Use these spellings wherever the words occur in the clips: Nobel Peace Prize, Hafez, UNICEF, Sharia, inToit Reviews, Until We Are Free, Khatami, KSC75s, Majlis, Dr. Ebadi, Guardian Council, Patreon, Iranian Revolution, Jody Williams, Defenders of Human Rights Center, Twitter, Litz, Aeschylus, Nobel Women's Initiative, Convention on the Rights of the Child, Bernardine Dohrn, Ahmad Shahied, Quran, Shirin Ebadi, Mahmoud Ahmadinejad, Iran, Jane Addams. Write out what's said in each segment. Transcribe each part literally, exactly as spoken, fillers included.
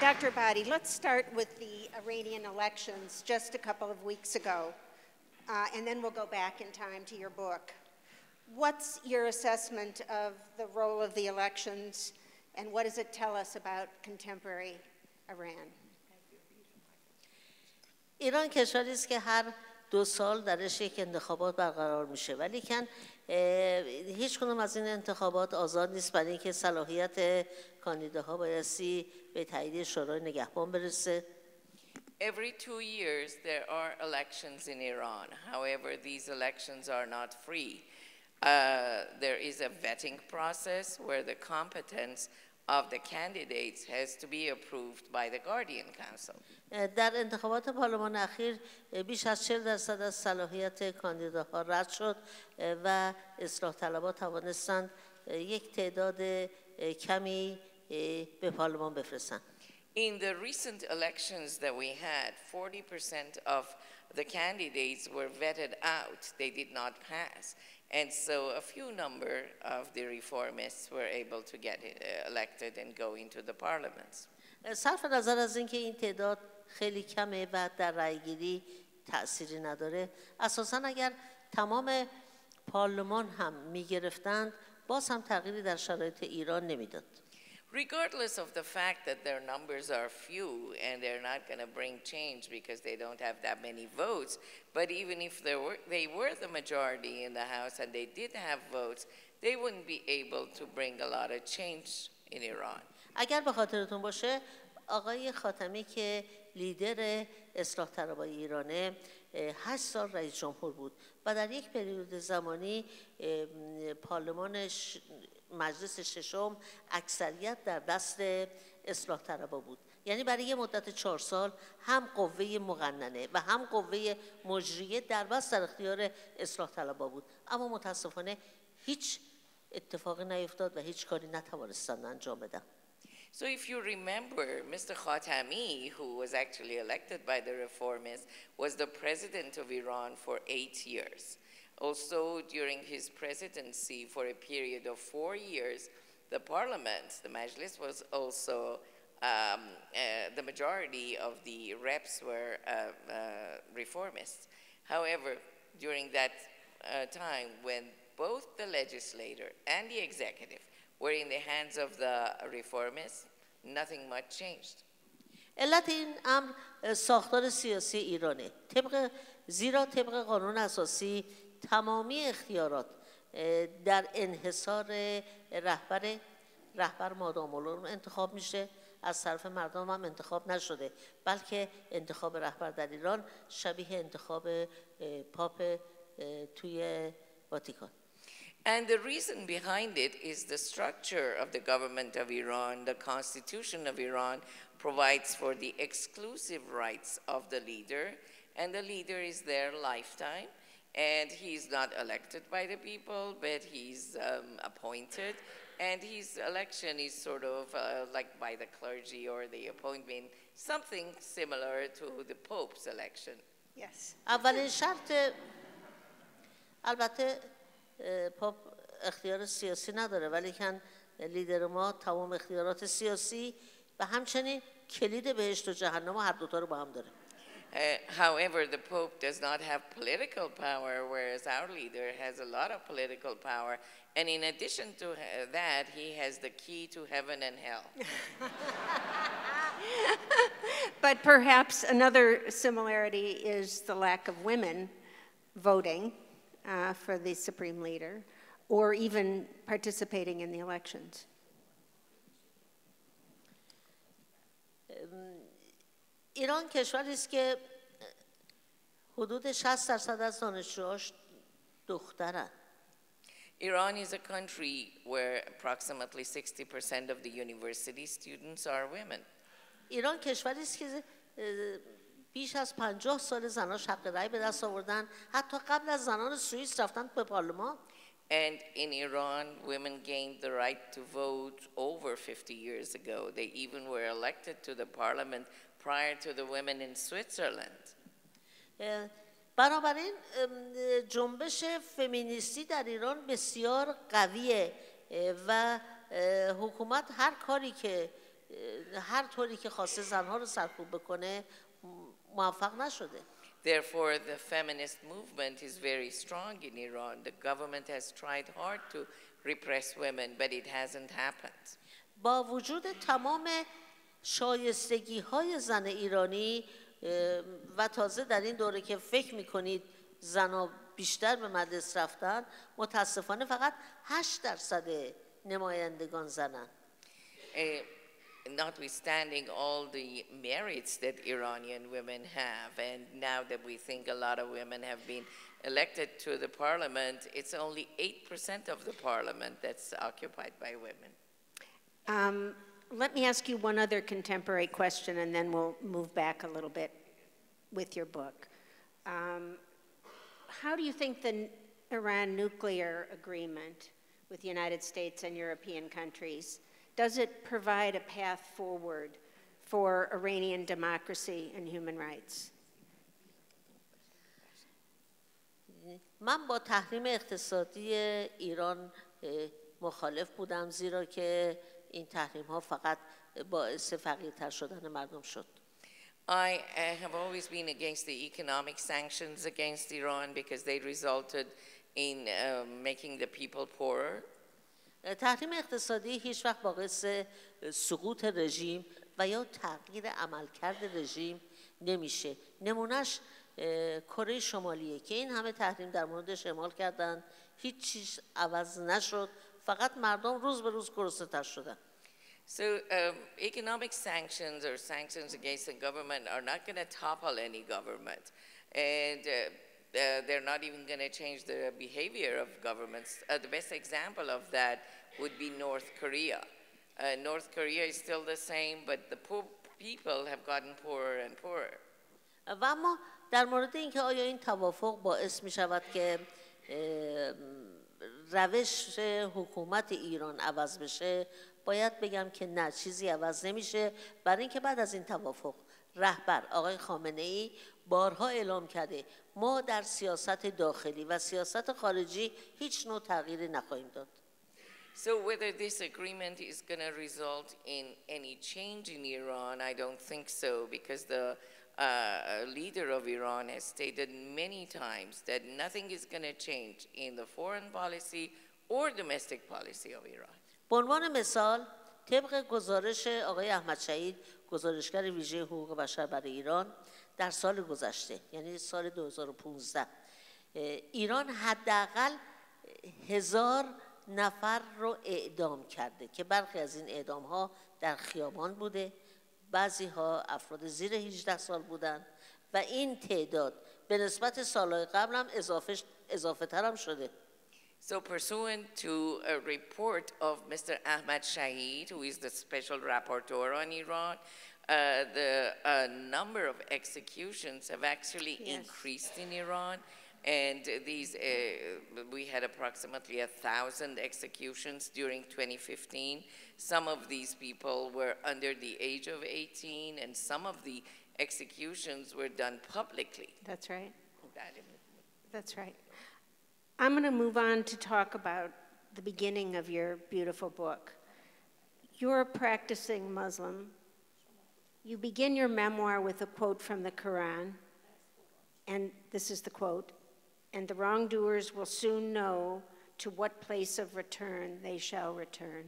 Doctor Ebadi, let's start with the Iranian elections just a couple of weeks ago, uh, and then we'll go back in time to your book. What's your assessment of the role of the elections, and what does it tell us about contemporary Iran? ایران کشوری است که هر دو سال درش یک انتخابات برقرار میشه ولی کن هیچ کدوم از این انتخابات آزاد نیست برای اینکه صلاحیت کاندیداها بایستی به تایید شورای نگهبان برسه. Every two years there are elections in Iran. However, these elections are not free. Uh, there is a vetting process where the competence of the candidates has to be approved by the Guardian Council. در انتخابات پارلمان اخیر بیش از چهل درصد از صلاحیت کاندیداها رد شد و اصلاح طلبها توانستند یک تعداد کمی به پارلمان بفرستند. In the recent elections that we had, forty percent of the candidates were vetted out. They did not pass. And so a few number of the reformists were able to get elected and go into the parliaments. صرف نظر از اینکه این تعداد خیلی کمه و در رأیگیری تأثیری نداره، اساساً اگر تمام پارلمان هم می‌گرفتند، باز هم تغییری در شرایط ایران نمی‌داد. Regardless of the fact that their numbers are few and they're not going to bring change because they don't have that many votes, but even if they were, they were the majority in the House and they did have votes, they wouldn't be able to bring a lot of change in Iran. اگر به خاطرتون باشه آقای خاتمی که لیدر اصلاح طلبای ایرانه هشت سال رئیس جمهور بود و در یک پریود زمانی پارلمانش مجلس ششم اکثریت در دست اصلاح طلبها بود یعنی برای یه مدت چهار سال هم قوه مقننه و هم قوه مجریه در بس در اختیار اصلاح طلبها بود اما متاسفانه هیچ اتفاقی نیفتاد و هیچ کاری نتوانستند انجام بدن. So if you remember, Mister Khatami, who was actually elected by the reformists, was the president of Iran for eight years. Also, during his presidency for a period of four years, the parliament, the Majlis, was also, um, uh, the majority of the reps were uh, uh, reformists. However, during that uh, time, when both the legislature and the executive were in the hands of the reformists, nothing much changed. علت این امر ساختار سیاسی ایرانه. طبق زیرا طبق قانون اساسی تمامی اختیارات در انحصار رهبر رهبر مادام العمر انتخاب میشه از طرف مردم هم انتخاب نشده بلکه انتخاب رهبر در ایران شبیه انتخاب پاپ توی واتیکان. And the reason behind it is the structure of the government of Iran. The constitution of Iran provides for the exclusive rights of the leader, and the leader is there lifetime, and he's not elected by the people, but he's um, appointed, and his election is sort of uh, like by the clergy or the appointment, something similar to the Pope's election. Yes. اولین شرط البته پاپ اختیار سیاسی نداره ولی کن لیدر ما تمام اختیارات سیاسی و همچنین کلید بهشت و جهنم هر دوتا رو با هم داره. However, the Pope does not have political power, whereas our leader has a lot of political power, and in addition to that, he has the key to heaven and hell. But perhaps another similarity is the lack of women voting. Uh, for the Supreme Leader, or even participating in the elections. Iran کشوری است که حدود شصت درصد از دانشجوهاش دخترند. Iran is a country where approximately sixty percent of the university students are women. ایران کشوری است که بیش از پنجاه سال زناش حق رأی به دست آوردن حتی قبل از زنان سوئیس رفتن به پارلمان. And in Iran, women gained the right to vote over fifty years ago. They even were elected to the parliament prior to the women in Switzerland. بنابراین جنبش فمینیستی در ایران بسیار قویه و حکومت هر کاری که هر طوری که خواسته زنها رو سرکوب بکنه موفق نشده. Therefore, the feminist movement is very strong in Iran. The government has tried hard to repress women, but it hasn't happened. با وجود تمام شایستگی‌های زن ایرانی و تازه در این دوره که فکر می‌کنید زن‌ها بیشتر به مدرسه رفتن، متأسفانه فقط هشت درصد نمایندگان زنان. Notwithstanding all the merits that Iranian women have, and now that we think a lot of women have been elected to the parliament, it's only eight percent of the parliament that's occupied by women. Um, let me ask you one other contemporary question, and then we'll move back a little bit with your book. Um, how do you think the Iran nuclear agreement with the United States and European countries, does it provide a path forward for Iranian democracy and human rights? من با تحریم اقتصادی ایران مخالف بودم زیرا که این تحریم ها فقط باعث فقیرتر شدن مردم شد. I have always been against the economic sanctions against Iran because they resulted in uh, making the people poorer. تحریم اقتصادی هیچ وقت باعث سقوط رژیم و یا تغییر عملکرد رژیم نمیشه. نمونهش کره شمالیه که این همه تحریم در موردش اعمال کردن، هیچ چیز عوض نشد، فقط مردم روز به روز گرسنه‌تر شدن. So um, economic sanctions or sanctions against the government are not going to topple any government, and uh, Uh, they're not even going to change the behavior of governments. Uh, the best example of that would be North Korea. Uh, North Korea is still the same, but the poor people have gotten poorer and poorer. و اما در مورد اینکه آیا این توافق باعث می شود که روش حکومت ایران عوض بشه، باید بگم که نه، چیزی عوض نمیشه، برای اینکه بعد از این توافق رهبر آقای خامنه ای بارها اعلام کرده ما در سیاست داخلی و سیاست خارجی هیچ نوع تغییری نخواهیم داد. So whether this agreement is going to result in any change in Iran, I don't think so, because the uh, leader of Iran has stated many times that nothing is going to change in the foreign policy or domestic policy of Iran. به عنوان مثال طبق گزارش آقای احمد شهید گزارشگر ویژه حقوق بشر برای ایران در سال گذشته یعنی سال دو هزار و پانزده ایران حداقل هزار نفر رو اعدام کرده که برخی از این اعدام ها در خیابان بوده، بعضی ها افراد زیر هجده سال بودند و این تعداد به نسبت سالهای قبل هم اضافه اضافه تر هم شده. So pursuant to a report of Mister Ahmad Shahied, who is the special rapporteur on Iran, uh, the uh, number of executions have actually yes. increased in Iran, and these uh, we had approximately a thousand executions during twenty fifteen. Some of these people were under the age of eighteen, and some of the executions were done publicly. That's right. That's right. I'm going to move on to talk about the beginning of your beautiful book. You're a practicing Muslim. You begin your memoir with a quote from the Quran, and this is the quote, "And the wrongdoers will soon know to what place of return they shall return."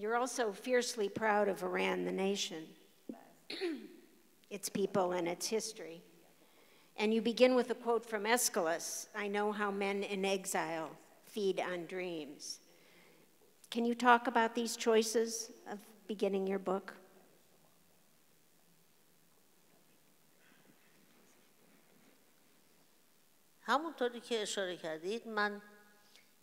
You're also fiercely proud of Iran, the nation, its people and its history. And you begin with a quote from Aeschylus, "I know how men in exile feed on dreams." Can you talk about these choices of beginning your book? همونطوری که اشاره کردید من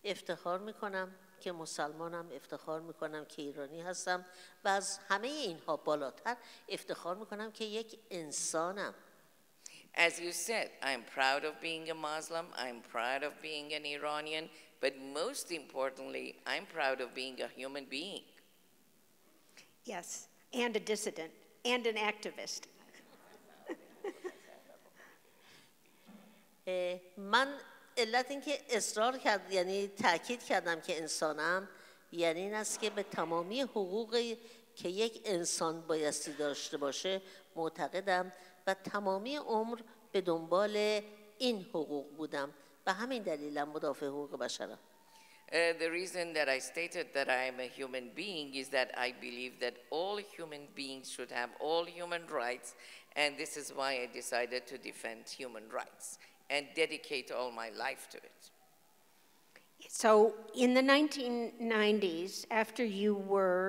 افتخار میکنم که مسلمانم، افتخار میکنم که ایرانی هستم و از همه اینها بالاتر افتخار میکنم که یک انسانم. As you said, I'm proud of being a Muslim, I'm proud of being an Iranian, but most importantly, I'm proud of being a human being. Yes, and a dissident, and an activist. من علت اینکه اصرار کردم یعنی تاکید کردم که انسانم یعنی این است که به تمامی حقوقی که یک انسان بایستی داشته باشه معتقدم و تمامی عمر به دنبال این حقوق بودم و همین دلیلم مدافع حقوق بشرم. Uh, the reason that I stated that I am a human being is that I believe that all human beings should have all human rights, and this is why I decided to defend human rights and dedicate all my life to it. So in the nineteen nineties, after you were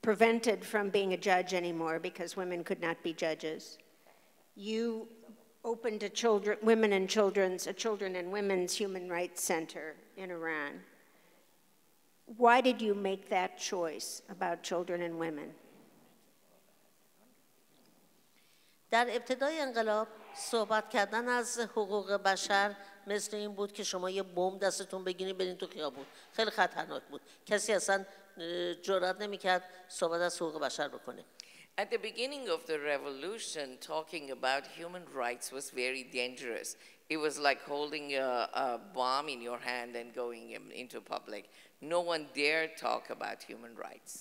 prevented from being a judge anymore because women could not be judges, you opened a children, women and children's, a children and women's human rights center in Iran. Why did you make that choice about children and women? در ابتدای انقلاب صحبت کردن از حقوق بشر مثل این بود که شما یه بمب دستتون بگیرید برید تو خیابون. خیلی خطرناک بود. کسی اصلا جرئت نمی‌کرد صحبت از حقوق بشر بکنه. At the beginning of the revolution, talking about human rights was very dangerous. It was like holding a, a bomb in your hand and going in, into public. No one dared talk about human rights.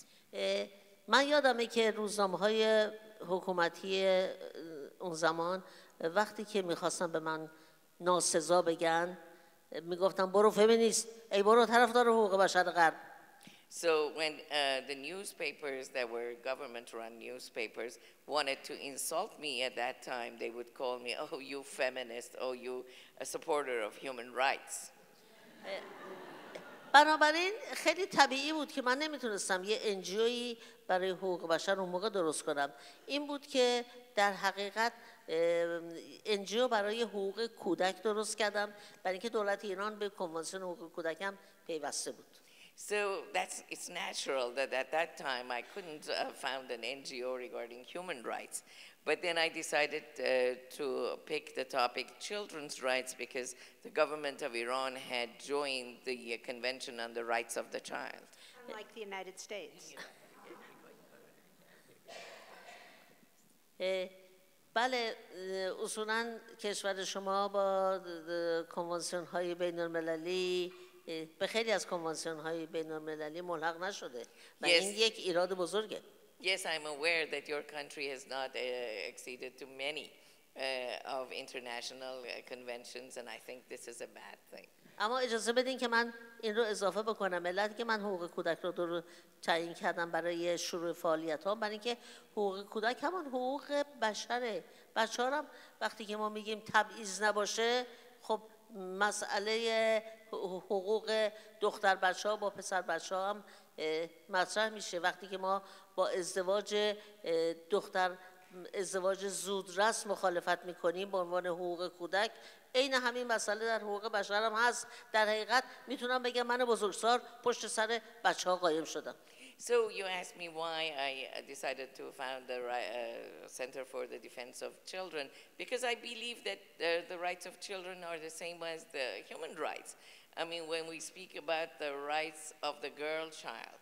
من یادمه که روزنامه‌های حکومتی اون زمان وقتی که می‌خواستن به من ناسزا بگن می‌گفتن برو فمینیست، ای برو طرفدار حقوق بشر غرب. So when uh, the newspapers that were government-run newspapers wanted to insult me at that time, they would call me, oh, you feminist, oh, you a supporter of human rights. بنابراین خیلی طبیعی بود که من نمیتونستم یه انجیویی برای حقوق بشر اون موقع درست کنم. این بود که در حقیقت انجیو برای حقوق کودک درست کردم برای اینکه دولت ایران به کنوانسیون حقوق کودک هم پیوسته بود. So that's, it's natural that at that time I couldn't uh, found an N G O regarding human rights. But then I decided uh, to pick the topic children's rights because the government of Iran had joined the uh, Convention on the Rights of the Child. Unlike the United States. بله اصولاً کشور شما با کنوانسیون های بین المللی به خیلی از کنوانسیون‌های بین‌المللی ملحق نشده و این یک ایراد بزرگه. Yes, I'm aware that your country has not uh, acceded to many uh, of international uh, conventions, and I think this is a bad thing. اما اجازه بدین که من این رو اضافه بکنم. علت که من حقوق کودک رو در تعیین کردم برای شروع فعالیت‌ها برای اینکه حقوق کودک همون حقوق بشره. بچه‌ها هم وقتی که ما میگیم تبعیض نباشه، خب مسئله حقوق دختر بچه‌ها با پسر بچه‌ها هم مطرح میشه وقتی که ما با ازدواج دختر ازدواج زودرس مخالفت میکنیم به عنوان حقوق کودک عین همین مسئله در حقوق بشر هم هست در حقیقت میتونم بگم من بزرگسال پشت سر بچه‌ها قایم شدم. So you asked me why I decided to found the uh, Center for the Defense of Children, because I believe that uh, the rights of children are the same as the human rights. I mean, when we speak about the rights of the girl child,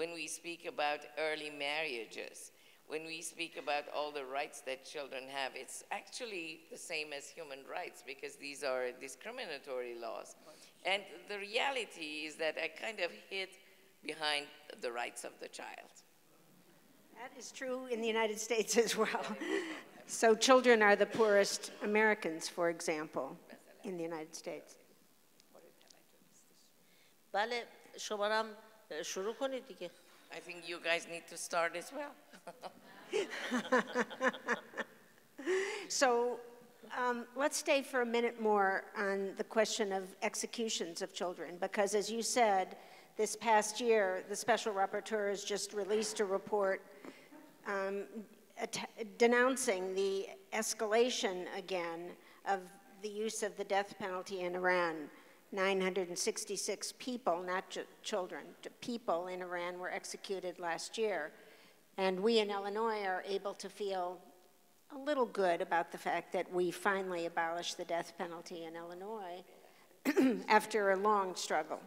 when we speak about early marriages, when we speak about all the rights that children have, it's actually the same as human rights because these are discriminatory laws. And the reality is that I kind of hit behind the rights of the child. That is true in the United States as well. So children are the poorest Americans, for example, in the United States. I think you guys need to start as well. So um, let's stay for a minute more on the question of executions of children, because as you said, this past year, the Special Rapporteur has just released a report um, denouncing the escalation again of the use of the death penalty in Iran. nine hundred sixty-six people, not just children, people in Iran were executed last year. And we in Illinois are able to feel a little good about the fact that we finally abolished the death penalty in Illinois after a long struggle.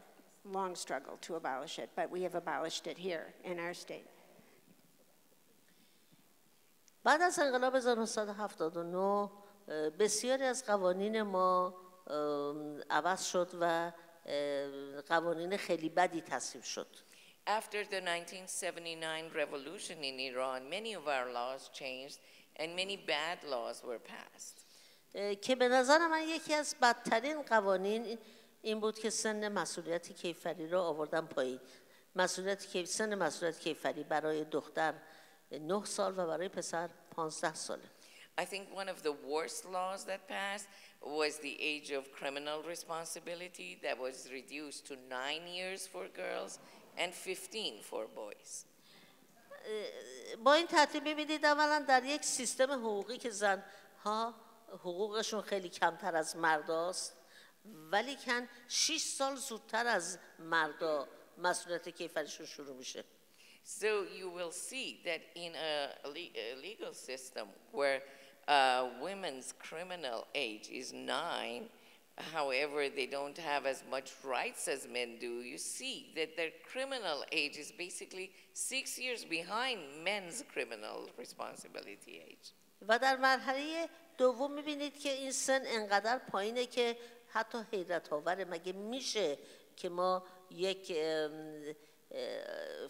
long struggle to abolish it, but we have abolished it here in our state. بعد از انقلاب هزار و نهصد و هفتاد و نه بسیاری از قوانین ما عوض شد و قوانین خیلی بدی تصویب شد. After the nineteen seventy-nine revolution in Iran, many of our laws changed and many bad laws were passed. که به نظر من یکی از بدترین قوانین این بود که سن مسئولیت کیفری رو آوردن پایین. مسئولیت کیفری، سن مسئولیت کیفری برای دختر نه سال و برای پسر پانزده ساله. I think one of the worst laws that passed was the age of criminal responsibility that was reduced to nine years for girls and fifteen for boys. با این ترتیب می‌بینید اولاً در یک سیستم حقوقی که زن‌ها حقوقشون خیلی کمتر از مرداست ولیکن شش سال زودتر از مردا مسئولیت کیفریشون شروع میشه. So you will see that in a legal system where uh, women's criminal age is nine, however, they don't have as much rights as men do, you see that their criminal age is basically six years behind men's criminal responsibility age. و در مرحله دوم می‌بینید که این سن انقدر پایینه که حتی حیرت آوره. مگه میشه که ما یک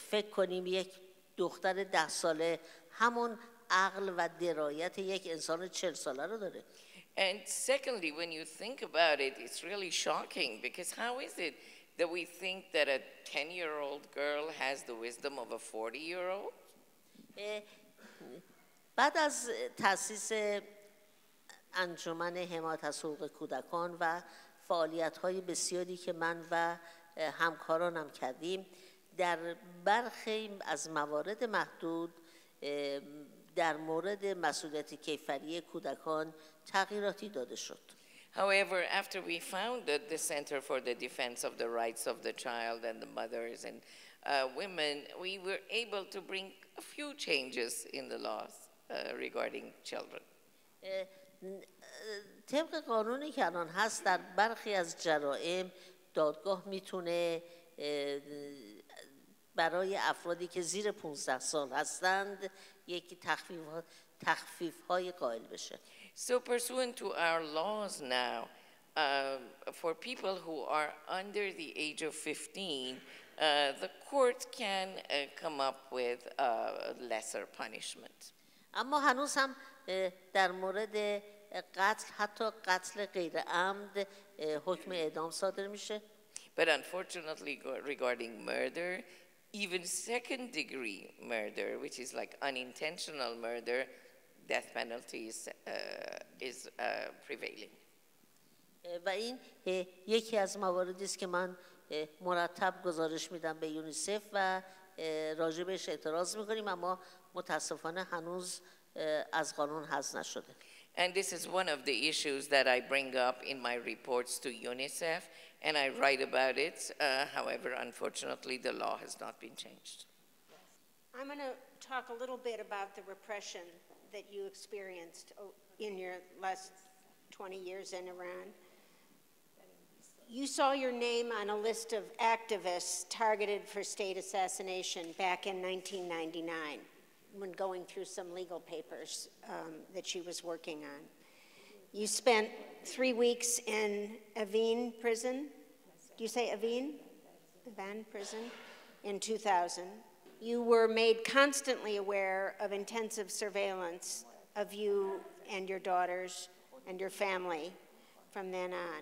فکر کنیم یک دختر ده ساله همون عقل و درایت یک انسان چهل ساله رو داره؟ And secondly, when you think about it, it's really shocking because how is it that we think that a ten-year-old girl has the wisdom of a forty-year-old? بعد از تأسیس انجمن حمایت از حقوق کودکان و فعالیت‌های بسیاری که من و همکارانم کردیم در برخی از موارد محدود در مورد مسئولیت کیفری کودکان تغییراتی داده شد. However, after we founded the Center for the Defense of the Rights of the Child and the Mothers and uh, Women, we were able to bring a few changes in the laws uh, regarding children. طبق قانونی که الان هست در برخی از جرائم دادگاه میتونه برای افرادی که زیر پانزده سال هستند یک تخفیف‌های قائل بشه. So pursuant to our laws now, uh, for people who are under the age of fifteen, uh, the court can uh, come up with a lesser punishment. اما هنوز هم در مورد قتل حتی قتل غیر عمد حکم اعدام صادر میشه. But unfortunately regarding murder, even second degree murder, which is like unintentional murder, death penalty is, uh, is uh, prevailing. و این یکی از مواردی است که من مرتب گزارش میدم به یونیسف و راجبش اعتراض میکنیم اما متاسفانه هنوز از قانون حذف نشده. And this is one of the issues that I bring up in my reports to UNICEF, and I write about it. Uh, however, unfortunately, the law has not been changed. I'm going to talk a little bit about the repression that you experienced in your last twenty years in Iran. You saw your name on a list of activists targeted for state assassination back in nineteen ninety-nine. When going through some legal papers um, that she was working on. You spent three weeks in Avin prison. Do you say Avin? Avin prison in two thousand. You were made constantly aware of intensive surveillance of you and your daughters and your family from then on.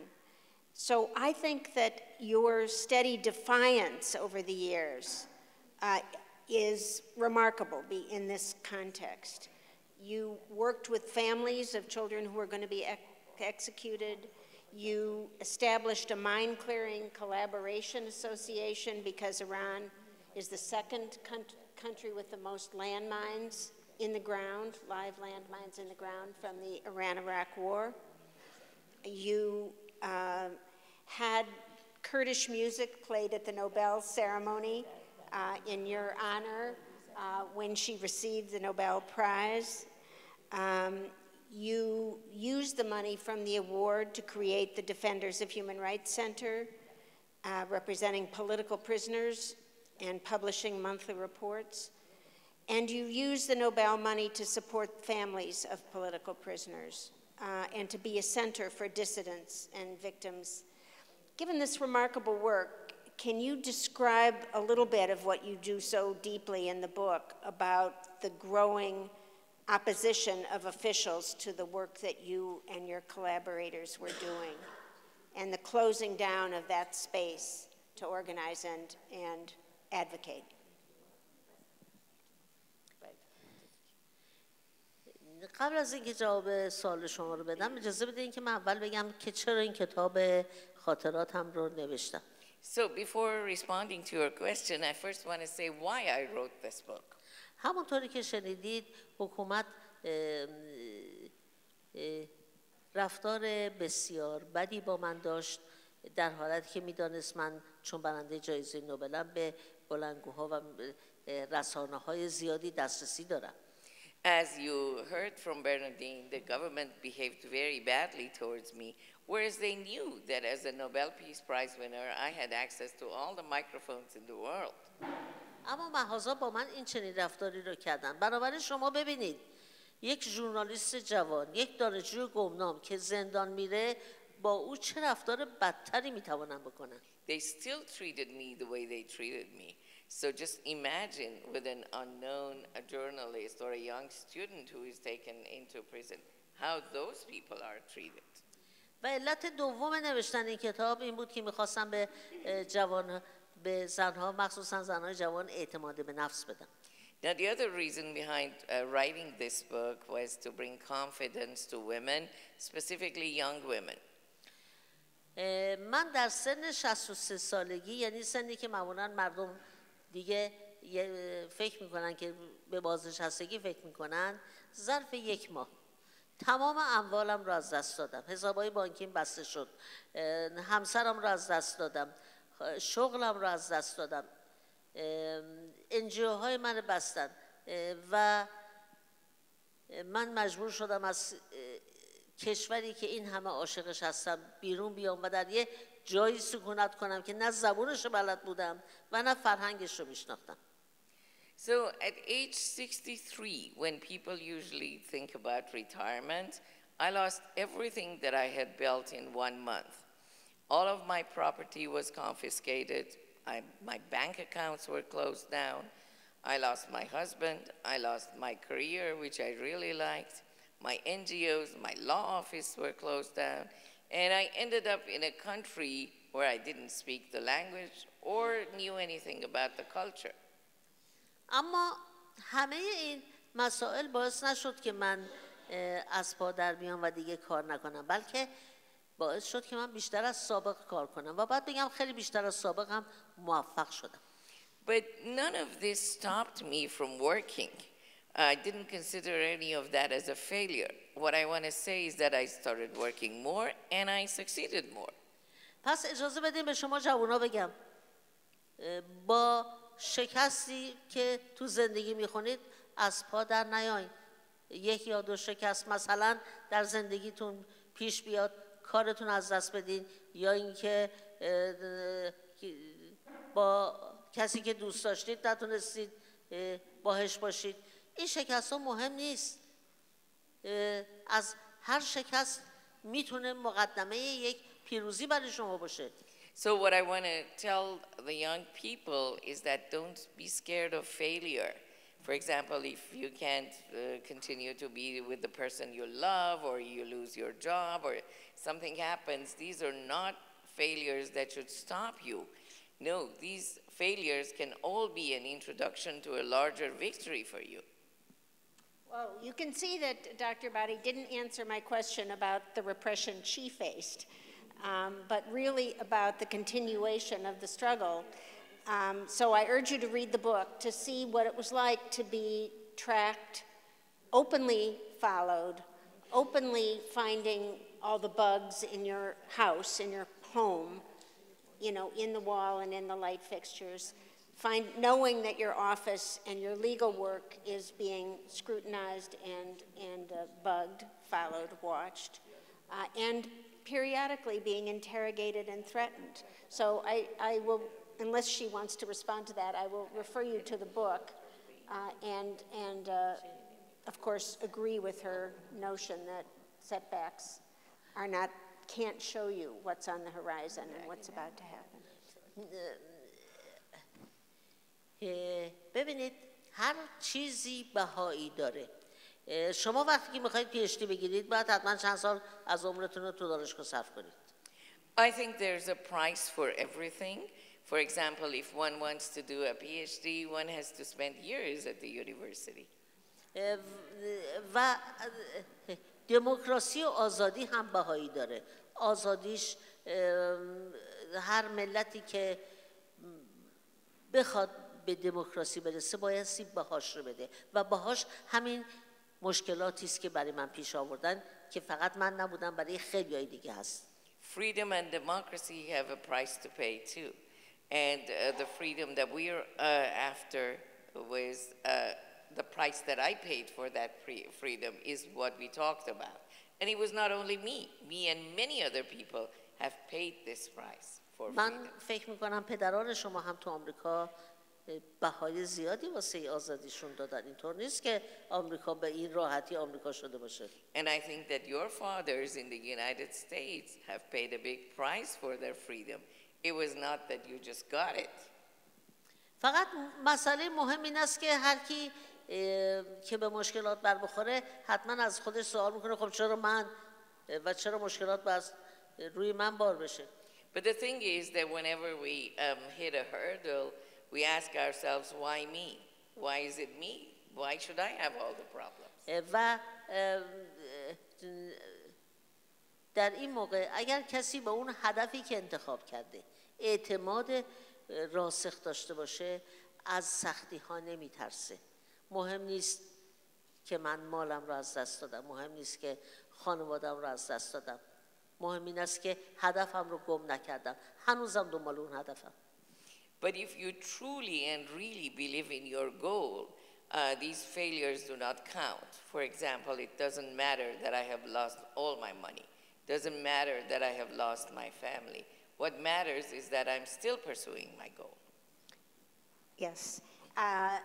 So I think that your steady defiance over the years uh, is remarkable in this context. You worked with families of children who were going to be ex executed. You established a mine-clearing collaboration association because Iran is the second country with the most landmines in the ground, live landmines in the ground from the Iran-Iraq war. You uh, had Kurdish music played at the Nobel ceremony Uh, in your honor uh, when she received the Nobel Prize. Um, you used the money from the award to create the Defenders of Human Rights Center, uh, representing political prisoners and publishing monthly reports. And you used the Nobel money to support families of political prisoners uh, and to be a center for dissidents and victims. Given this remarkable work, Can you describe a little bit of what you do so deeply in the book about the growing opposition of officials to the work that you and your collaborators were doing, and the closing down of that space to organize and, and advocate? قبل از اینکه جواب سوال شما رو بدم اجازه بدین که من اول بگم که چرا این کتاب خاطراتم رو نوشتم. So before responding to your question, I first want to say why I wrote this book. همونطوری که شنیدید حکومت رفتار بسیار بدی با من داشت در حالتی که میدانست من چون برنده جایزه نوبلم به بلندگوها و رسانه‌های زیادی دسترسی دارم. As you heard from Bernardine, the government behaved very badly towards me, whereas they knew that as a Nobel Peace Prize winner, I had access to all the microphones in the world. اما محاذا با من این چنین رفتاری رو کردن. بنابراین شما ببینید یک ژورنالیست جوان، یک دانشجوی گمنام که زندان میره با او چه رفتار بدتری میتونن بکنن. They still treated me the way they treated me. So just imagine with an unknown a journalist or a young student who is taken into prison, how those people are treated. و علت دوم نوشتن این کتاب این بود که می‌خواستم به جوان به زن‌ها مخصوصاً زن‌های جوان اعتماد به نفس بدم. Now the other reason behind uh, writing this book was to bring confidence to women, specifically young women. من در سن شصت و سه سالگی یعنی سنی که معمولاً مردم دیگه فکر میکنن که به بازنشستگی فکر میکنن ظرف یک ماه تمام اموالم رو از دست دادم حسابهای بانکیم بسته شد همسرم رو از دست دادم شغلم رو از دست دادم انجیو های من بستن و من مجبور شدم از کشوری که این همه عاشقش هستم بیرون بیام و در یه جایی سکونت کنم که نه زبونش رو بلد بودم و نه فرهنگش رو میشناختم. So at age sixty-three, when people usually think about retirement, I lost everything that I had built in one month. All of my property was confiscated. I, my bank accounts were closed down. I lost my husband. I lost my career, which I really liked. My N G Os, my law office were closed down. And I ended up in a country where I didn't speak the language or knew anything about the culture. اما همه این مسائل باعث نشد که من از پا در بیام و دیگه کار نکنم بلکه باعث شد که من بیشتر از سابق کار کنم و بعد بگم خیلی بیشتر از سابقم موفق شدم. But none of this stopped me from working. I didn't consider any of that as a failure. What I want to say is that I started working more and I succeeded more. پس اجازه بدین به شما جوونا بگم با شکستی که تو زندگی میخونید از پا در نیاین. یک یا دو شکست مثلا در زندگیتون پیش بیاد کارتون از دست بدین یا اینکه با کسی که دوست داشتید نتونستید باهاش باشید. این شکست‌ها مهم نیست. از هر شکست میتونه مقدمه یک پیروزی برای شما باشه. So what I want to tell the young people is that don't be scared of failure. For example, if you can't uh, continue to be with the person you love or you lose your job or something happens, these are not failures that should stop you. No, these failures can all be an introduction to a larger victory for you. Well, you can see that Doctor Ebadi didn't answer my question about the repression she faced, um, but really about the continuation of the struggle. Um, so I urge you to read the book to see what it was like to be tracked, openly followed, openly finding all the bugs in your house, in your home, you know, in the wall and in the light fixtures. Find, knowing that your office and your legal work is being scrutinized and, and uh, bugged, followed, watched, uh, and periodically being interrogated and threatened. So I, I will, unless she wants to respond to that, I will refer you to the book uh, and, and uh, of course, agree with her notion that setbacks are not, can't show you what's on the horizon and what's about to happen. ببینید هر چیزی بهایی داره. شما وقتی که میخواید پی اچ دی بگیرید باید حتما چند سال از عمرتون رو تو دانشگاه صرف کنید. I think there's a price for everything. For example, if one wants to do a PhD, one has to spend years at the university. و دموکراسی و آزادی هم بهایی داره. آزادیش هر ملتی که بخواد به دموکراسی برسه بایستی بهاش رو بده و بهاش همین مشکلاتی است که برای من پیش آوردن که فقط من نبودم، برای خیلیای دیگه هست. Freedom and democracy have a price to pay too. And uh, the freedom that we are uh, after was uh, the price that I paid for that free freedom is what we talked about. And it was not only me. Me and many other people have paid this price for freedom. من فکر می‌کنم پدران شما هم تو آمریکا بهای زیادی واسه آزادیشون دادن. اینطور نیست که آمریکا به این راحتی آمریکا شده باشه. And I think that your fathers in the United States have paid a big price for their freedom. It was not that you just got it. فقط مسئله مهم این است که هر کی که به مشکلات بر بخوره حتما از خودش سوال میکنه خب چرا من و چرا مشکلات بر روی من بار بشه. But the thing is that whenever we um, hit a hurdle, we ask ourselves, why me? Why is it me? Why should I have all the problems? و در این موقع اگر کسی به اون هدفی که انتخاب کرده اعتماد راسخ داشته باشه از سختی ها نمی ترسه. مهم نیست که من مالم را از دست دادم، مهم نیست که خانوادم را از دست دادم، مهم این است که هدفم رو گم نکردم، هنوزم دنبال اون هدفم. But if you truly and really believe in your goal, uh, these failures do not count. For example, it doesn't matter that I have lost all my money. It doesn't matter that I have lost my family. What matters is that I'm still pursuing my goal. Yes. Uh,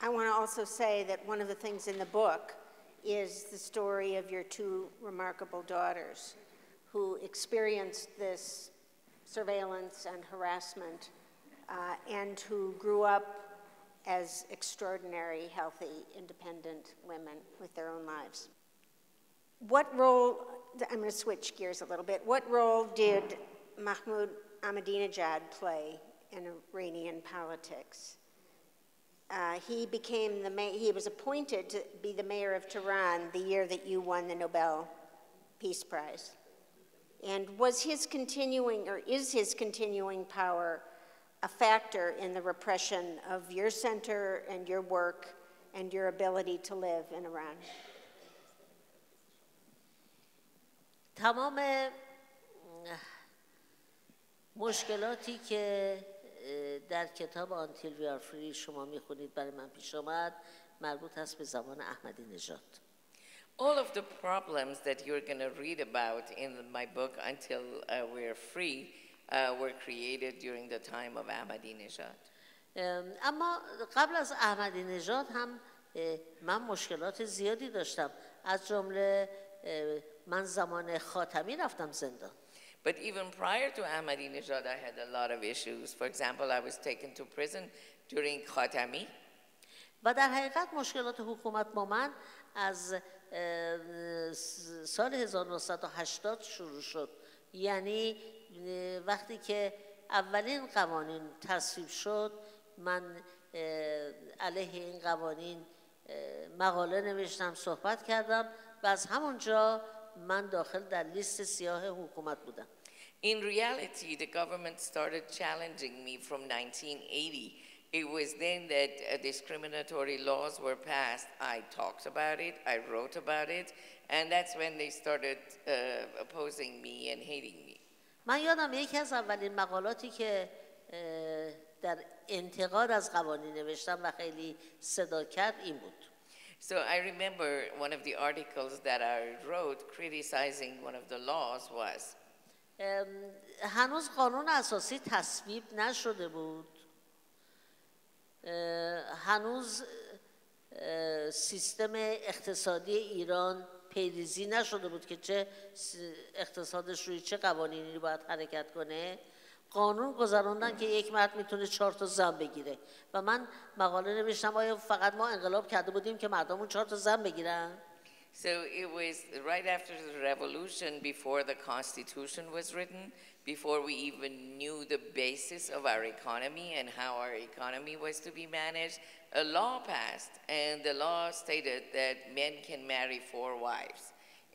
I want to also say that one of the things in the book is the story of your two remarkable daughters who experienced this surveillance and harassment, uh, and who grew up as extraordinary, healthy, independent women with their own lives. What role, I'm going to switch gears a little bit, what role did Mahmoud Ahmadinejad play in Iranian politics? Uh, he became the, he was appointed to be the mayor of Tehran the year that you won the Nobel Peace Prize. And was his continuing, or is his continuing power a factor in the repression of your center and your work and your ability to live in Iran? تمام مشکلاتی که در کتاب Until We Are Free شما میخونید برای من پیش آمد مربوط است به زمان احمدی نژاد. All of the problems that you're going to read about in my book, Until uh, We're Free, uh, were created during the time of Ahmadinejad. اما قبل از احمدی‌نژاد هم من مشکلات زیادی داشتم. از جمله من زمان خاتمی رفتم زندان. But even prior to Ahmadinejad, I had a lot of issues. For example, I was taken to prison during Khatami. و در حقیقت مشکلات حکومت با من از سال هزار و نهصد و هشتاد شروع شد. یعنی وقتی که اولین قوانین تصویب شد من علیه این قوانین مقاله نوشتم، صحبت کردم و از همونجا من داخل در لیست سیاه حکومت بودم. In reality, the government started challenging me from nineteen eighty. It was then that uh, discriminatory laws were passed. I talked about it, I wrote about it, and that's when they started uh, opposing me and hating me. من یادم یکی از اولین مقالاتی که در انتقاد از قوانین نوشتم و خیلی صدا کرد این بود. So I remember one of the articles that I wrote criticizing one of the laws was. هنوز قانون اساسی تصویب نشده بود. هنوز سیستم اقتصادی ایران پیریزی نشده بود که چه اقتصادش روی چه قوانینی باید حرکت کنه. قانون گذروندن که یک مرد میتونه چهار تا زن بگیره و من مقاله نوشتم آیا فقط ما انقلاب کرده بودیم که مردمون چهار تا زن بگیرن؟ So it was right after the revolution, before the Constitution was written, before we even knew the basis of our economy and how our economy was to be managed, a law passed, and the law stated that men can marry four wives.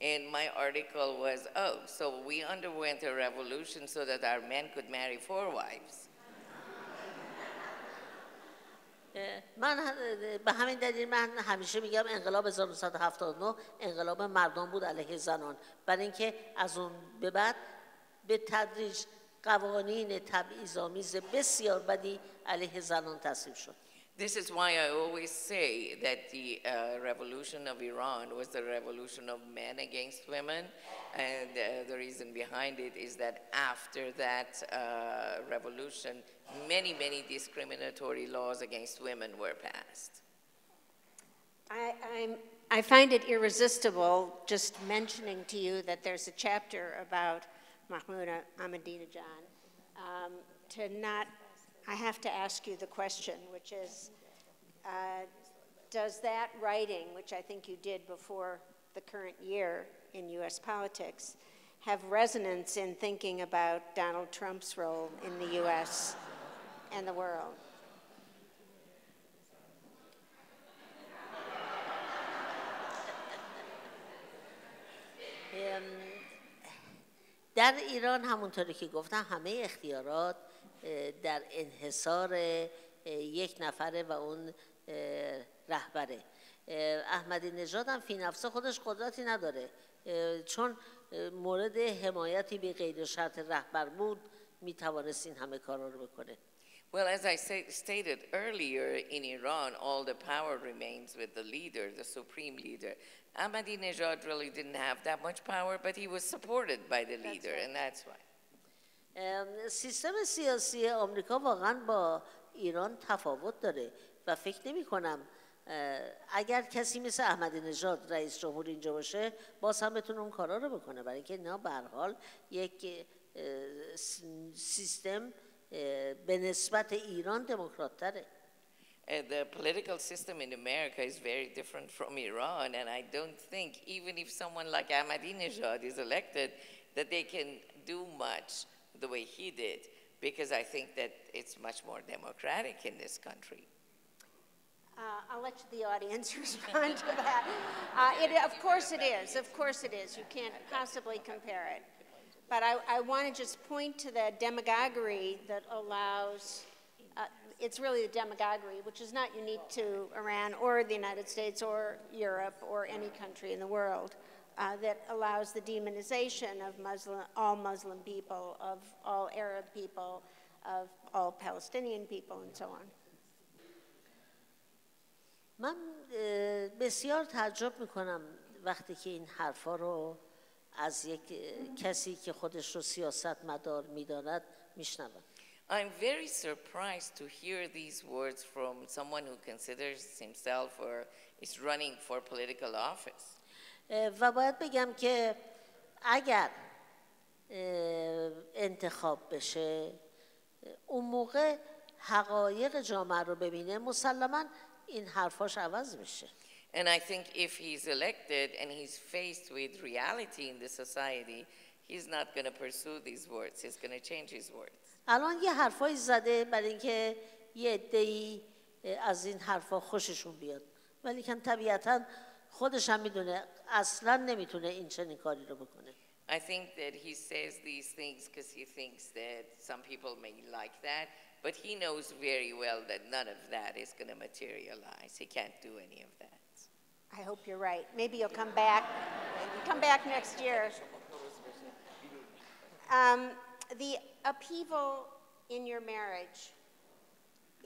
And my article was, oh, so we underwent a revolution so that our men could marry four wives. من به همین دلیل من همیشه میگم انقلاب هزار و نهصد و هفتاد و نه انقلاب مردان بود علیه زنان برای اینکه از اون به بعد به تدریج قوانین تبعیض‌آمیز بسیار بدی علیه زنان تصویب شد. This is why I always say that the uh, revolution of Iran was the revolution of men against women, and uh, the reason behind it is that after that uh, revolution, many, many discriminatory laws against women were passed. I, I'm, I find it irresistible just mentioning to you that there's a chapter about Mahmoud Ahmadinejad, um, to not I have to ask you the question, which is, uh, does that writing, which I think you did before the current year in U S politics, have resonance in thinking about Donald Trump's role in the U S and the world? در ایران همونطوری که گفتم همه اختیارات در انحصار یک نفره و اون رهبره احمدی نژاد هم فی نفسه خودش قدرتی نداره چون مورد حمایتی به غیر شرط رهبر بود میتوانست این همه کارا رو بکنه. Well, as I say, stated earlier, in Iran, all the power remains with the leader, the supreme leader. Ahmadinejad really didn't have that much power, but he was supported by the leader, and that's why. سیستم سیاسی آمریکا واقعا با ایران تفاوت داره و فکر نمی کنم اگر کسی مثل احمدینژاد رئیس جمهور اینجا باشه باز هم بتونه اون کارا رو بکنه برای اینکه نه به هر حال یک سیستم به نسبت ایران دموکرات تره. The political system in America is very different from Iran, and I don't think even if someone like Ahmadinejad is elected that they can do much the way he did, because I think that it's much more democratic in this country. Uh, I'll let the audience respond to that. Uh, it, of course it is, of course it is. You can't possibly compare it. But I, I want to just point to the demagoguery that allows, uh, it's really the demagoguery, which is not unique to Iran or the United States or Europe or any country in the world. Uh, that allows the demonization of Muslim, all Muslim people, of all Arab people, of all Palestinian people, and so on. من بسیار تعجب میکنم وقتی که این حرفا رو از یک کسی که خودش رو سیاستمدار میداند میشنوم. I'm very surprised to hear these words from someone who considers himself or is running for political office. و باید بگم که اگر انتخاب بشه اون موقع حقایق جامعه رو ببینه مسلماً این حرفاش عوض میشه. And I think if he's elected and he's faced with reality in the society, he's not going to pursue these words. He's going to change his words. الان یه حرفایی زده برای اینکه یه عده‌ای از این حرفا خوششون بیاد. ولی که طبیعتاً خودش هم میدونه اصلا نمیتونه این چنین کاری رو بکنه. I think that he says these things because he thinks that some people may like that, but he knows very well that none of that is going to materialize. He can't do any of that. I hope you're right. Maybe you'll come back. Come back next year. Um, the upheaval in your marriage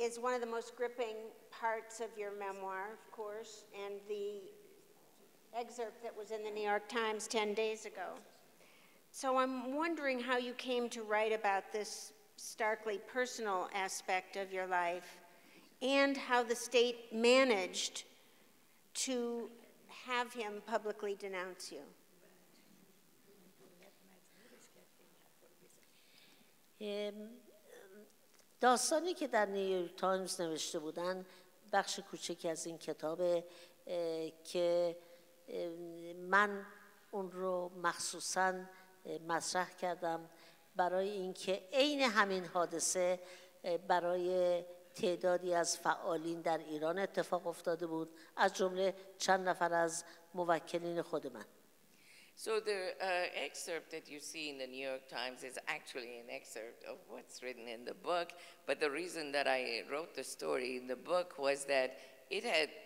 is one of the most gripping parts of your memoir, of course, and the excerpt that was in the New York Times ten days ago. So I'm wondering how you came to write about this starkly personal aspect of your life and how the state managed to have him publicly denounce you. داستانی که در نیویورک تایمز نوشته بودن بخش کوچکی از این کتابه که من اون رو مخصوصاً مطرح کردم برای اینکه عین همین حادثه برای تعدادی از فعالین در ایران اتفاق افتاده بود از جمله چند نفر از موکلین خود من. So the uh, excerpt that you see in the New York Times is actually an excerpt of what's written in the book, but the reason that I wrote the story in the book was that it had uh,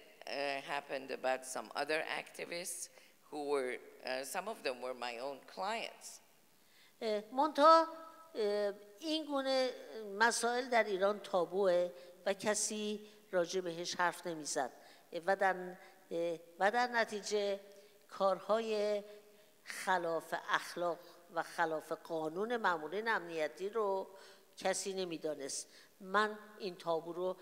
happened about some other activists who were, uh, some of them were my own clients. منتها این گونه مسائل در ایران تابوه و کسی راجع بهش حرف نمیزد و در و در نتیجه کارهای خلاف اخلاق و خلاف قانون مامورین امنیتی رو کسی نمیدانست. من این تابو رو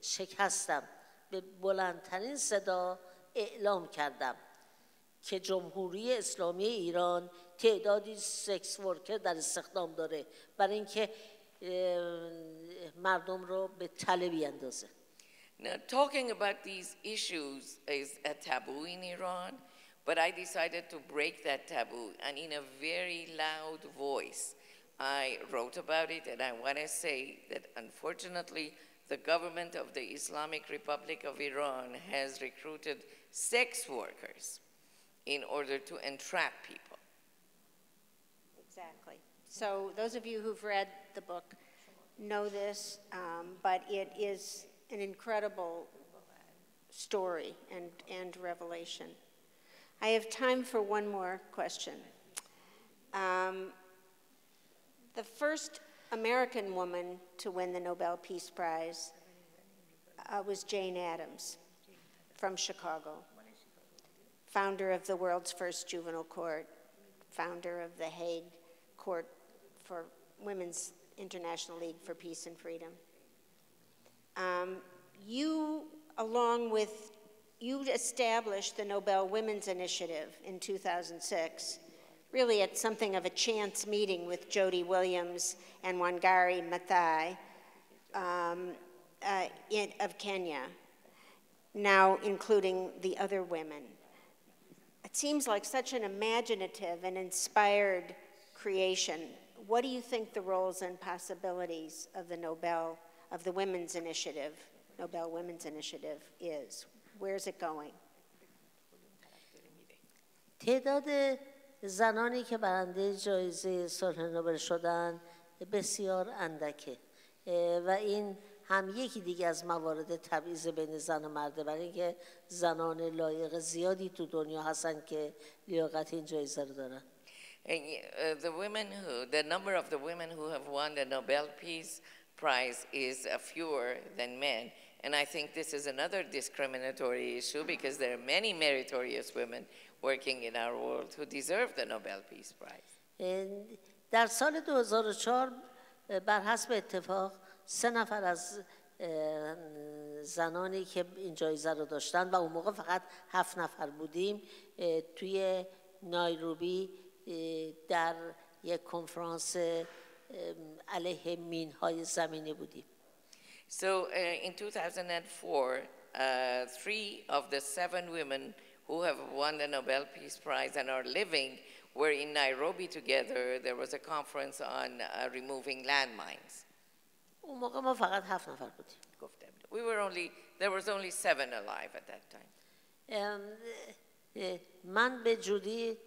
شکستم، به بلندترین صدا اعلام کردم که جمهوری اسلامی ایران تعدادی سکس ورکر در استخدام داره برای اینکه مردم رو به تله بیاندازه. Now talking about these issues is a taboo in Iran. But I decided to break that taboo, and in a very loud voice, I wrote about it, and I want to say that unfortunately, the government of the Islamic Republic of Iran has recruited sex workers in order to entrap people. Exactly. So those of you who've read the book know this, um, but it is an incredible story and, and revelation. I have time for one more question. Um, the first American woman to win the Nobel Peace Prize uh, was Jane Addams from Chicago, founder of the world's first juvenile court, founder of the Hague Court for Women's International League for Peace and Freedom. Um, you, along with You established the Nobel Women's Initiative in two thousand six, really at something of a chance meeting with Jody Williams and Wangari Maathai um, uh, in, of Kenya, now including the other women. It seems like such an imaginative and inspired creation. What do you think the roles and possibilities of the Nobel, of the Women's Initiative, Nobel Women's Initiative is? Where's it going? تعداد زنانی که برنده جایزه صلح نوبل شدند بسیار اندکه و این هم یکی دیگه از موارد تبعیض بین زن و مرده برای اینکه زنان لایق زیادی تو دنیا هستن که لیاقت این جایزه رو دارن. The women who, the number of the women who have won the Nobel Peace Prize is fewer than men. And I think this is another discriminatory issue because there are many meritorious women working in our world who deserve the Nobel Peace Prize. در سال دو هزار و چهار بر حسب اتفاق سه نفر از زنانی که این جایزه رو داشتن و اون موقع فقط هفت نفر بودیم توی نایروبی در یک کنفرانس علیه مین‌های زمینی بودیم. So uh, in two thousand four, uh, three of the seven women who have won the Nobel Peace Prize and are living were in Nairobi together. There was a conference on uh, removing landmines. We were only, there was only seven alive at that time. من به جودی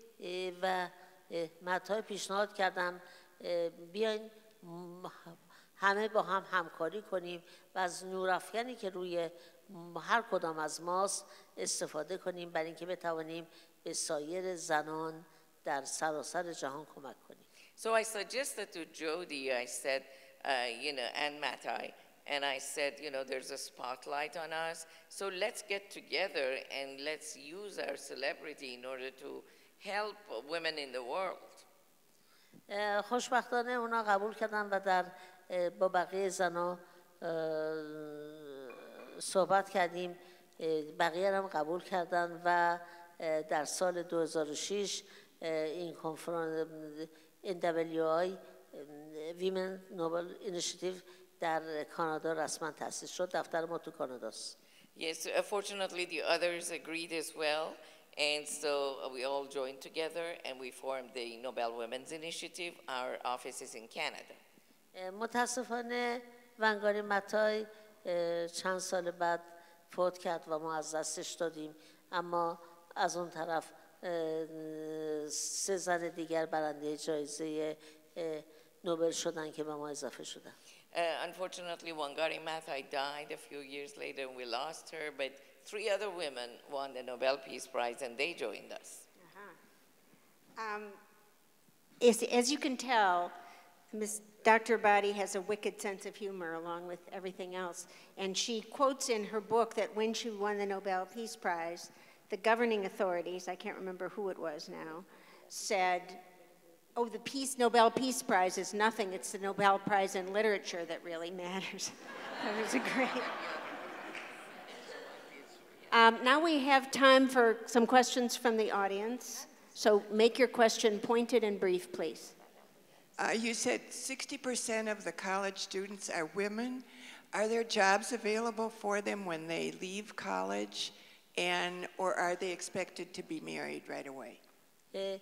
و متای پیشنهاد کردم بیاین همه با هم همکاری کنیم و از نورافکنی که روی هر کدام از ماست استفاده کنیم برای اینکه بتوانیم به سایر زنان در سراسر جهان کمک کنیم. So I suggested to Jody, I said, uh, you know, and Maathai, and I said, you know, there's a spotlight on us, so let's get together and let's use our celebrity in order to help women in the world. خوشبختانه اونا قبول کردن و در با بقیه زنها صحبت کردیم بقیه هم قبول کردن و در سال دو هزار و شش این کنفرانس ان دبلیو آی ویمن نوبل اینیشیتیو در کانادا رسما تأسیس شد. دفتر ما تو کاناداست. Yes, fortunately the others agreed as well, and so we all joined together and we formed the Nobel Women's Initiative. Our office is in Canada. متاسفانه ونگاری متای چند سال بعد فوت کرد و ما از دستش دادیم، اما از اون طرف سه زن دیگر برنده جایزه نوبل شدن که به ما اضافه شدن. Unfortunately, Wangari Maathai died a few years later and we lost her, but three other women won the Nobel Peace Prize and they joined us. Uh-huh. um, as, as you can tell, Miz Doctor Ebadi has a wicked sense of humor along with everything else, and she quotes in her book that when she won the Nobel Peace Prize, the governing authorities, I can't remember who it was now, said, oh, the Peace Nobel Peace Prize is nothing. It's the Nobel Prize in Literature that really matters. That was a great. Um, now we have time for some questions from the audience. So make your question pointed and brief, please. Uh, you said sixty percent of the college students are women. Are there jobs available for them when they leave college, and or are they expected to be married right away? Uh,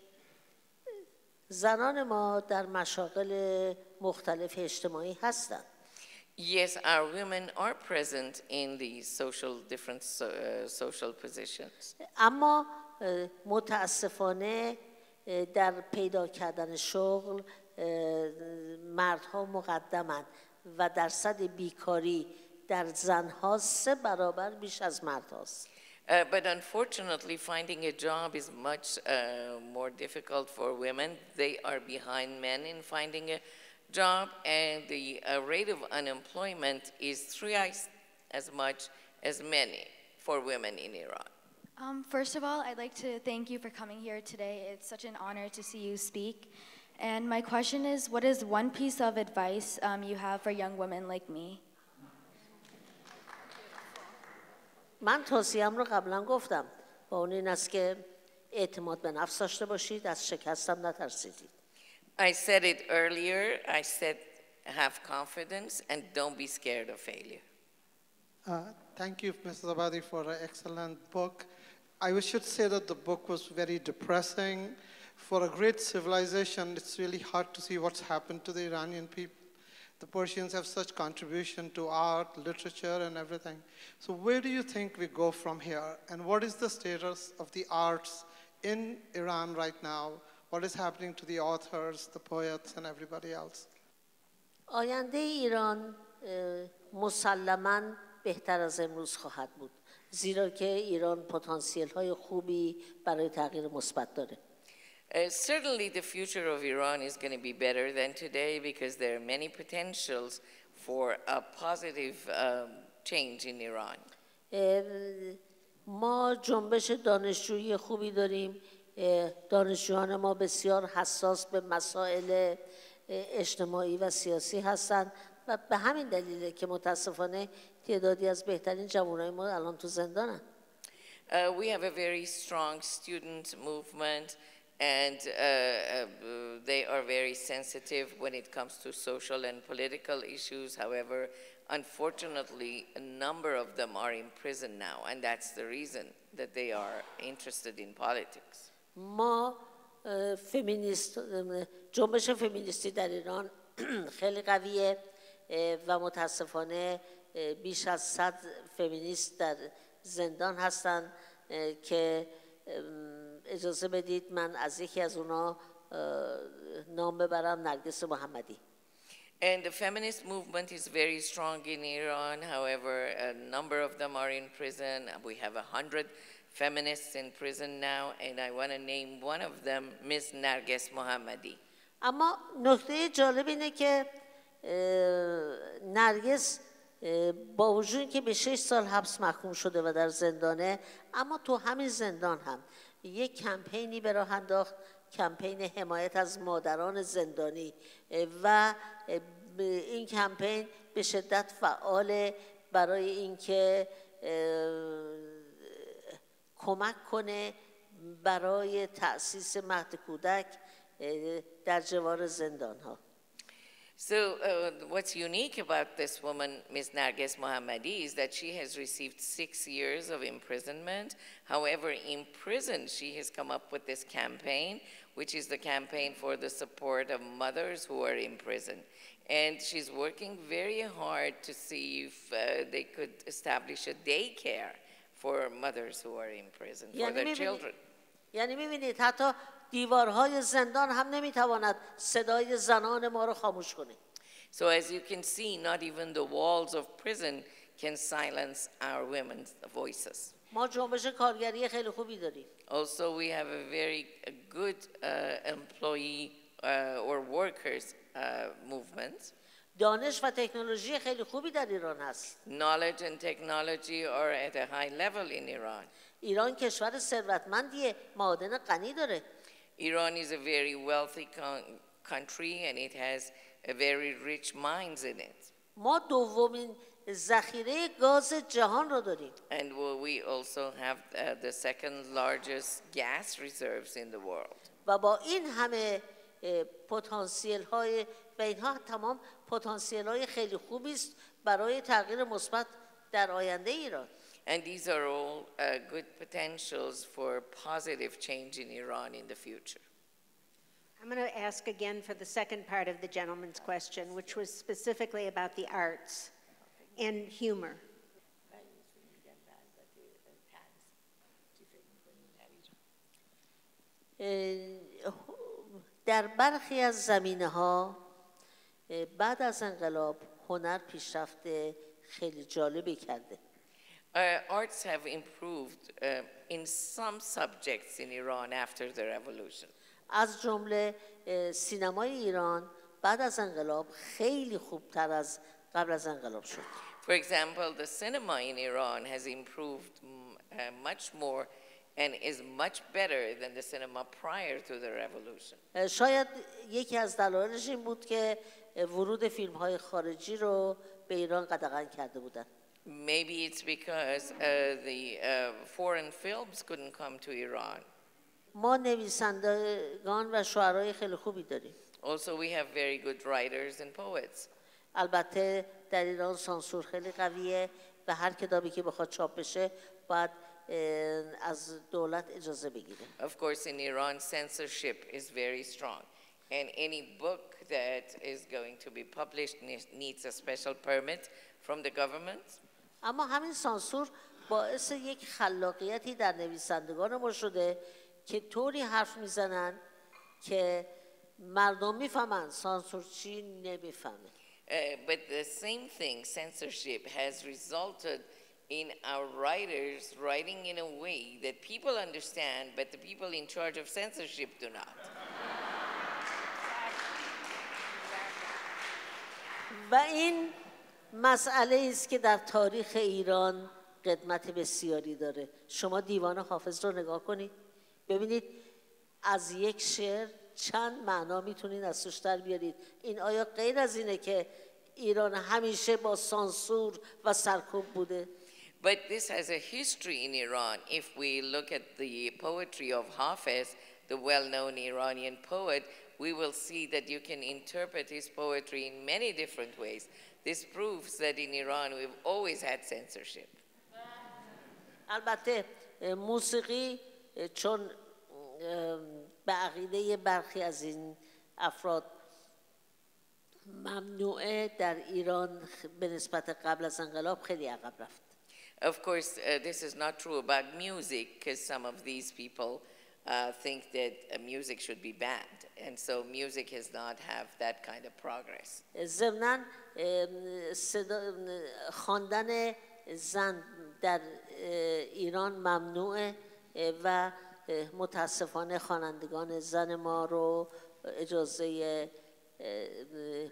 زنان ما در مشاغل مختلف اجتماعی هستند. Yes, our women are present in the social different uh, social positions. اما متاسفانه در پیدا کردن شغل مردها مقدمند و درصد بیکاری در زنها سه برابر بیش از مردهاست. Uh, but unfortunately, finding a job is much uh, more difficult for women. They are behind men in finding a job, and the uh, rate of unemployment is thrice as much as many for women in Iran. Um, first of all, I'd like to thank you for coming here today. It's such an honor to see you speak. And my question is, what is one piece of advice um, you have for young women like me? من توصیه‌ام رو قبلا گفتم و اون این است که اعتماد به نفس داشته باشید، از شکستم نترسید. I said it earlier. I said have confidence and don't be scared of failure. Uh, thank you, Missus Ebadi, for an excellent book. I should say that the book was very depressing. For a great civilization, it's really hard to see what's happened to the Iranian people. The Persians have such contribution to art, literature, and everything. So where do you think we go from here? And what is the status of the arts in Iran right now? What is happening to the authors, the poets, and everybody else? آینده ایران مسلماً بهتر از امروز خواهد بود، زیرا که ایران پتانسیل‌های خوبی برای تغییر مثبت داره. Uh, certainly the future of Iran is going to be better than today because there are many potentials for a positive um, change in Iran. ما جنبش دانشجویی خوبی داریم. دانشجویان ما بسیار حساس به مسائل اجتماعی و سیاسی هستند و به همین دلیله که متاسفانه تعدادی از بهترین جوانان ما الان تو زندانن. We have a very strong student movement. And uh, uh, they are very sensitive when it comes to social and political issues. However, unfortunately, a number of them are in prison now, and that's the reason that they are interested in politics. ما فمینیست جنبش فمینیستی در ایران خیلی قویه و متاسفانه بیش از صد فمینیست در زندان هستند که اجازه بدید من از یکی از اونا نام ببرم، نرگس محمدی. And the feminist movement is very strong in Iran. However, a number of them are in prison. We have a hundred feminists in prison now, and I want to name one of them, Miss Nergis Mohammadi. اما نکته جالب اینه که نرگس با وجود که به شش سال حبس محکوم شده و در زندانه، اما تو همین زندان هم یک کمپینی به راه انداخت، کمپین حمایت از مادران زندانی، و این کمپین به شدت فعال برای اینکه کمک کنه برای تأسیس مهد کودک در جوار زندانها. So uh, what's unique about this woman, Miz Nergis Mohammadi, is that she has received six years of imprisonment. However, in prison, she has come up with this campaign, which is the campaign for the support of mothers who are in prison. And she's working very hard to see if uh, they could establish a daycare for mothers who are in prison, for their children. یعنی می‌بینید حتی دیوارهای زندان هم نمی‌تواند صدای زنان ما را خاموش کنه. So as you can see, not even the walls of prison can silence our women's voices. ما جنبش کارگری خیلی خوبی داریم. Also, we have a very good uh, employee uh, or workers uh, movement. دانش و تکنولوژی خیلی خوبی در ایران هست. Knowledge and technology are at a high level in Iran. ایران کشور ثروتمندیه، معادن غنی داره. Iran is a very wealthy country and it has a very rich mines in it. ما دومین ذخیره گاز جهان را داریم. And we also have the second largest gas reserves in the world. و با این همه پتانسیل های و اینها تمام پتانسیل های خیلی خوبی است برای تغییر مثبت در آینده ایران. And these are all uh, good potentials for positive change in Iran in the future. I'm going to ask again for the second part of the gentleman's question, which was specifically about the arts and humor. در برخی از زمینه‌ها بعد از انقلاب هنر پیشرفت خیلی جالبی کرده. Uh, arts have improved uh, in some subjects in Iran after the revolution. از جمله سینمای ایران بعد از انقلاب خیلی خوبتر از قبل از انقلاب شد. For example, the cinema in Iran has improved uh, much more and is much better than the cinema prior to the revolution. شاید یکی از دلایلش این بود که ورود فیلم‌های خارجی رو به ایران قدغن کرده بودند. Maybe it's because uh, the uh, foreign films couldn't come to Iran. Also, we have very good writers and poets. Of course, in Iran, censorship is very strong. And any book that is going to be published needs a special permit from the government. اما همین سانسور باعث یک خلاقیتی در نویسندگان ما شده که طوری حرف میزنن که مردم میفهمن سانسور چی نمیفهمه. But the same thing, censorship, has resulted in our writers writing in a way that people understand, but the people in charge of censorship do not. و این مسئله ایست که در تاریخ ایران قدمت بسیاری داره. شما دیوان حافظ رو نگاه کنید، ببینید از یک شعر چند معنا میتونید از توش در بیارید. این آیا غیر از اینه که ایران همیشه با سانسور و سرکوب بوده؟ But this has a history in Iran. If we look at the poetry of Hafez, the well-known Iranian poet, we will see that you can interpret his poetry in many different ways. This proves that in Iran we've always had censorship. البته موسیقی چون به عقیده برخی از این افراد ممنوعه در ایران به نسبت قبل از انقلاب خیلی عقب رفت. Of course, uh, this is not true about music, because some of these people uh, think that uh, music should be banned, and so music has not have that kind of progress. ضمناً خواندن زن در ایران ممنوعه و متاسفانه خوانندگان زن ما رو اجازه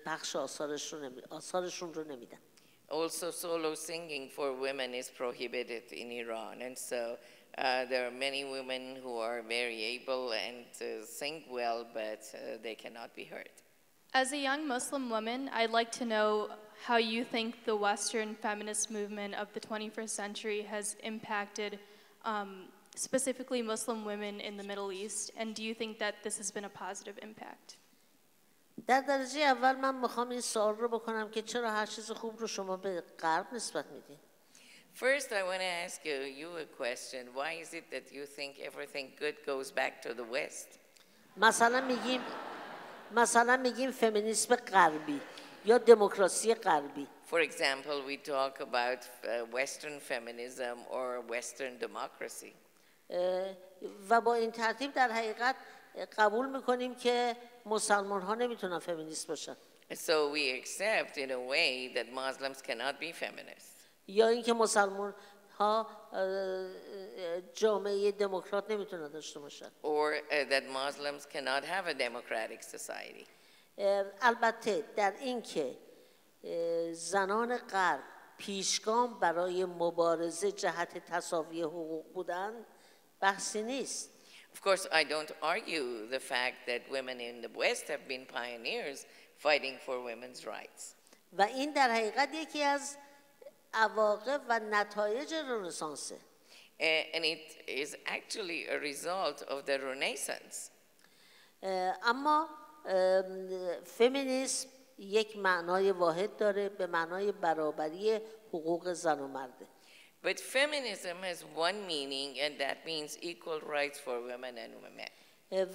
پخش آثارشون رو نمیدن. Also, solo singing for women is prohibited in Iran, and so uh, there are many women who are very able and uh, sing well, but uh, they cannot be heard. As a young Muslim woman, I'd like to know how you think the Western feminist movement of the twenty-first century has impacted um, specifically Muslim women in the Middle East, and do you think that this has been a positive impact? در درجه اول من میخوام این سوال رو بکنم که چرا هر چیز خوب رو شما به غرب نسبت میدین؟ First, I want to ask you, you a question. Why is it that you think everything good goes back to the West? مثلا میگیم مثلا میگیم فمینیسم غربی یا دموکراسی غربی. For example, we talk about Western feminism or Western democracy. و با این ترتیب در حقیقت قبول میکنیم که مسلمان ها نمیتونن فمینیست باشن. So we accept in a way that Muslims cannot be feminists. یا اینکه مسلمان ها جامعه دموکرات نمیتونن داشته باشن. Or that Muslims cannot have a democratic society. البته در اینکه زنان غرب پیشگام برای مبارزه جهت تساوی حقوق بودند بحثی نیست. Of course, I don't argue the fact that women in the West have been pioneers fighting for women's rights. و این در حقیقت یکی از عواقب و نتایج رنسانس. And it is actually a result of the Renaissance. اما فمینیسم یک معنای واحد داره به معنای برابری حقوق زن و مرد. But feminism has one meaning, and that means equal rights for women and men.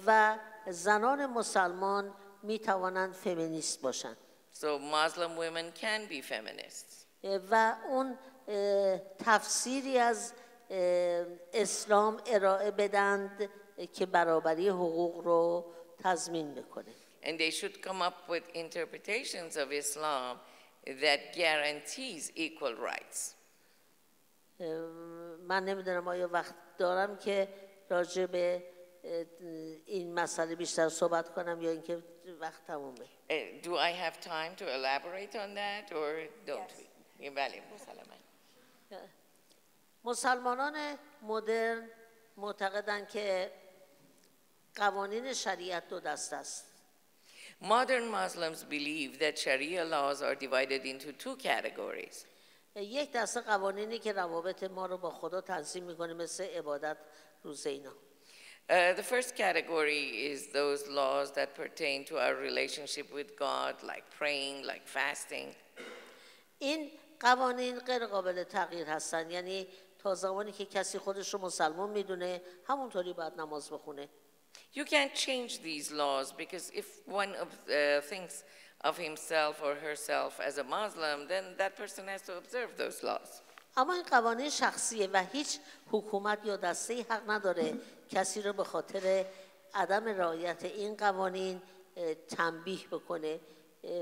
و زنان مسلمان می توانند فمینیست باشند. So Muslim women can be feminists. و اون تفسیری از اسلام ارائه بدند که برابری حقوق رو تضمین بکنه. And they should come up with interpretations of Islam that guarantees equal rights. من نمیدونم آیا وقت دارم که راجع به این مسئله بیشتر صحبت کنم یا اینکه وقت تمومه. Do I have time to elaborate on that or don't we? بله مسلمان. مسلمانان مدرن معتقدند که قوانین شریعت دو دسته است. Modern Muslims believe that Sharia laws are divided into two categories. یک دسته قوانینی که روابط ما رو با خدا تنظیم میکنه مثل عبادت روزه اینا. The first category is those laws that pertain to our relationship with God, like praying, like fasting. این قوانین غیر قابل تغییر هستن یعنی تا زمانی که کسی خودش رو مسلمان میدونه همونطوری باید نماز بخونه. You can't change these laws because if one of uh, thinks of himself or herself as a Muslim, then that person has to observe those laws. اما این قوانین شخصیه و هیچ حکومت یا دسته‌ای حق نداره کسی رو به خاطر عدم رعایت این قوانین تنبیه بکنه.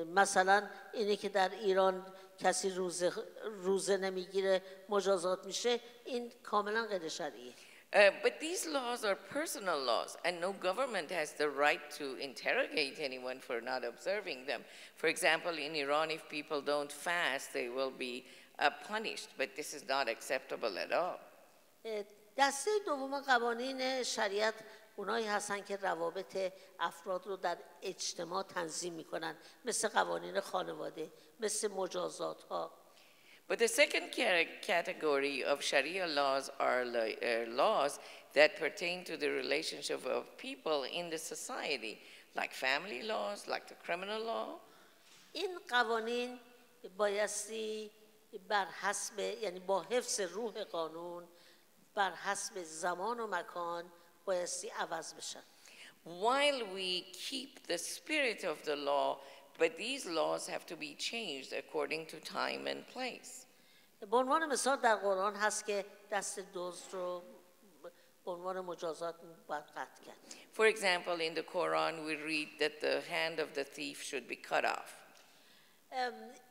مثلا اینی که در ایران کسی روزه روزه نمیگیره مجازات میشه این کاملا غیر شرعیه. Uh, but these laws are personal laws, and no government has the right to interrogate anyone for not observing them. For example, in Iran, if people don't fast, they will be uh, punished, but this is not acceptable at all. دسته دوم قوانین شریعت اونایی هستن که روابط افراد رو در اجتماع تنظیم میکنن مثل قوانین خانواده مثل مجازات ها. But the second category of Sharia laws are laws that pertain to the relationship of people in the society, like family laws, like the criminal law. این قوانین بایستی بر حسب یعنی با حفظ روح قانون بر حسب زمان و مکان بایستی عوض بشن. While we keep the spirit of the law, but these laws have to be changed according to time and place. به عنوان مثال در قرآن هست که دست دزد رو به عنوان مجازات باید قطع کرد. For example, in the Quran we read that the hand of the thief should be cut off.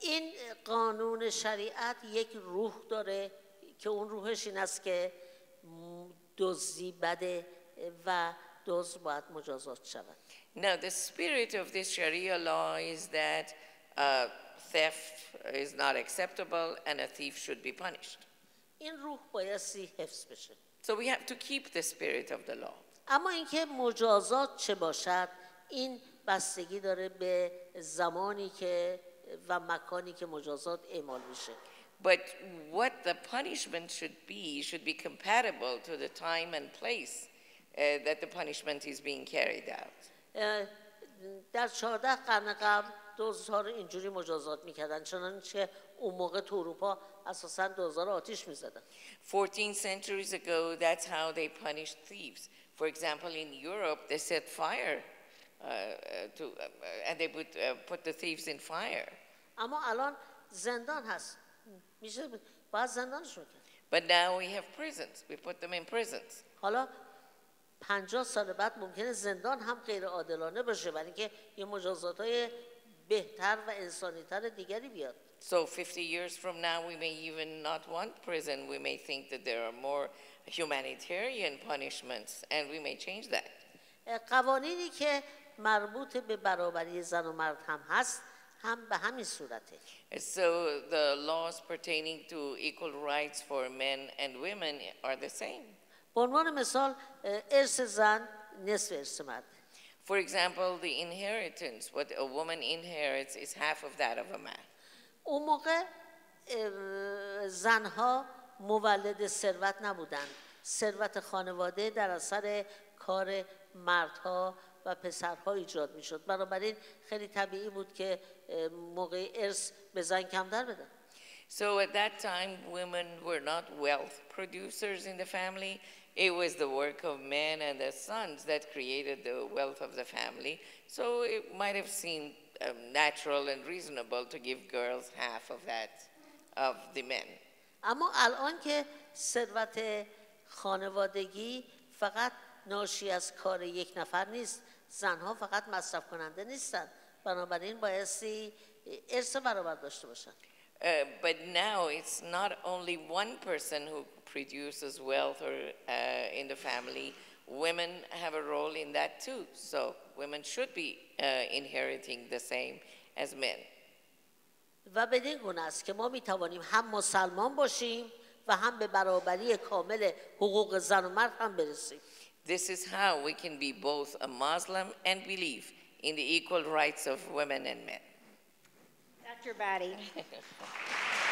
این قانون شریعت یک روح داره که اون روحش این است که دزدی بده و دزد باید مجازات شود. Now, the spirit of this Sharia law is that uh, theft is not acceptable and a thief should be punished. So we have to keep the spirit of the law. But what the punishment should be should be compatible to the time and place uh, that the punishment is being carried out. در چهارده قرن قبل دزدها رو اینجوری مجازات میکردن، چنانچه که اون موقع تو اروپا اساساً دزدا رو آتیش میزدن. fourteen centuries ago that's how they punished thieves. For example, in Europe they set fire uh, to uh, and they put uh, put the thieves in fire. اما الان زندان هست. میشه باز زندانشون کرد. But now we have prisons. We put them in prisons. حالا پنجاه سال بعد ممکنه زندان هم غیر عادلانه باشه، ولی که یه مجازاتای بهتر و انسانی‌تر دیگری بیاد. So fifty years from now we may even not want prison. We may think that there are more humanitarian punishments and we may change that. قوانینی که مربوط به برابری زن و مرد هم هست هم به همین صورته. So the laws pertaining to equal rights for men and women are the same. به عنوان مثال ارث زن نصف ارث مرد. For example, the inheritance, what a woman inherits is half of that of a man. اون موقع زنها مولد ثروت نبودند. ثروت خانواده در اثر کار مردها و پسرها ایجاد میشد. بنابراین خیلی طبیعی بود که موقع ارث به زن کمتر بدن. So at that time, women were not wealth producers in the family. It was the work of men and their sons that created the wealth of the family. So it might have seemed um, natural and reasonable to give girls half of that of the men. اما الان که ثروت خانوادگی فقط ناشی از کار یک نفر نیست، زنها فقط مصرف کننده نیستند، بنابراین بایستی ارث برابر داشته باشند. Uh, but now it's not only one person who produces wealth or, uh, in the family. Women have a role in that too. So women should be uh, inheriting the same as men. و بدین گونه است که ما می توانیم هم مسلمان باشیم و هم به برابری کامل حقوق زن و مرد هم برسیم. This is how we can be both a Muslim and believe in the equal rights of women and men. Doctor Ebadi.